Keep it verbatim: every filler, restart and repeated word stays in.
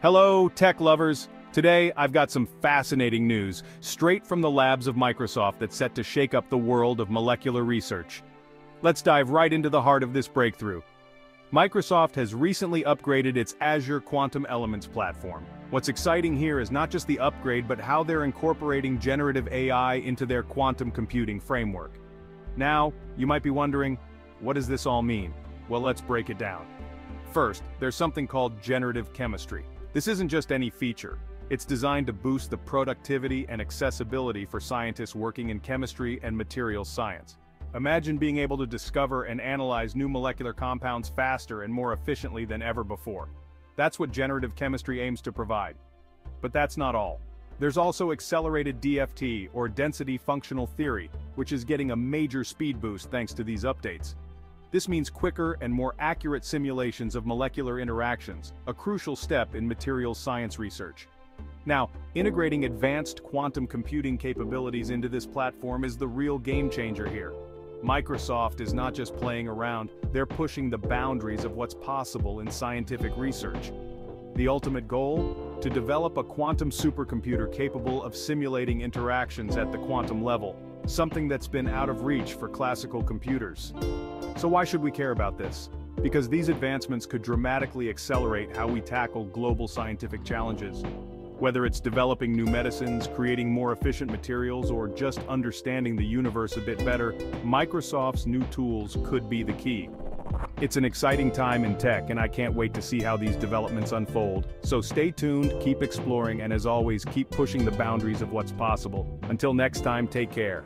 Hello, tech lovers! Today, I've got some fascinating news, straight from the labs of Microsoft that's set to shake up the world of molecular research. Let's dive right into the heart of this breakthrough. Microsoft has recently upgraded its Azure Quantum Elements platform. What's exciting here is not just the upgrade, but how they're incorporating generative A I into their quantum computing framework. Now, you might be wondering, what does this all mean? Well, let's break it down. First, there's something called generative chemistry. This isn't just any feature. It's designed to boost the productivity and accessibility for scientists working in chemistry and materials science. Imagine being able to discover and analyze new molecular compounds faster and more efficiently than ever before. That's what generative chemistry aims to provide. But that's not all. There's also accelerated D F T, or density functional theory, which is getting a major speed boost thanks to these updates. This means quicker and more accurate simulations of molecular interactions, a crucial step in materials science research. Now, integrating advanced quantum computing capabilities into this platform is the real game changer here. Microsoft is not just playing around, they're pushing the boundaries of what's possible in scientific research. The ultimate goal? To develop a quantum supercomputer capable of simulating interactions at the quantum level, something that's been out of reach for classical computers. So why should we care about this? Because these advancements could dramatically accelerate how we tackle global scientific challenges. Whether it's developing new medicines, creating more efficient materials, or just understanding the universe a bit better, Microsoft's new tools could be the key. It's an exciting time in tech, and I can't wait to see how these developments unfold. So stay tuned, keep exploring, and as always, keep pushing the boundaries of what's possible. Until next time, take care.